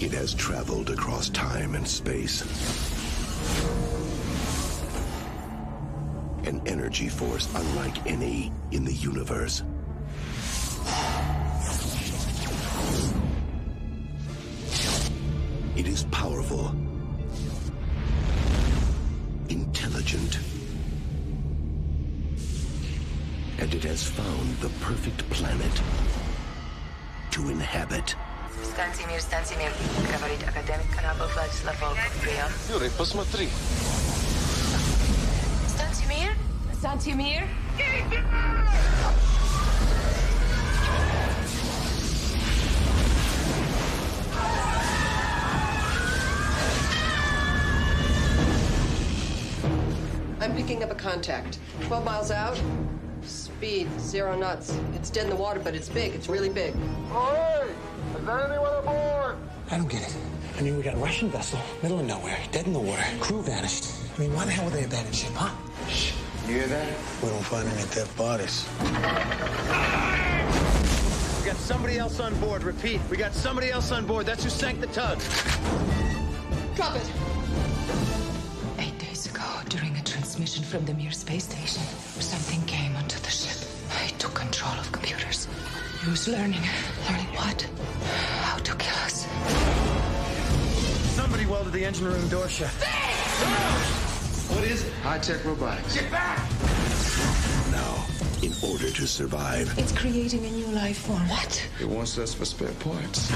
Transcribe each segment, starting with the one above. It has traveled across time and space. An energy force unlike any in the universe. It is powerful, intelligent, and it has found the perfect planet to inhabit. Станимир, Станимир, говорит академик корабля Владиславов. Прием. Юрий, посмотри. Станимир? Станимир? I'm picking up a contact. 12 miles out. Speed, 0 knots. It's dead in the water, but it's big. It's really big. Hey! Is there anyone aboard? I don't get it. I mean, we got a Russian vessel, middle of nowhere, dead in the water. Crew vanished. I mean, why the hell would they abandon ship, huh? Shh. You hear that? We don't find any dead bodies. We got somebody else on board. Repeat. We got somebody else on board. That's who sank the tug. Drop it. 8 days ago, during a transmission from the Mir space station, something came onto the ship. It took control of computers. It was learning. Learning what? How to kill us. Somebody welded the engine room door shut. What is it? High-tech robotics. Get back! Now, in order to survive... It's creating a new life form. What? It wants us for spare parts.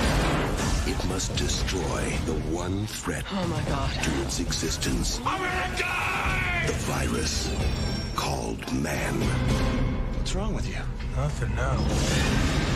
It must destroy the one threat... Oh, my God. ...to its existence. I'm gonna die! The virus called man. What's wrong with you? Nothing now.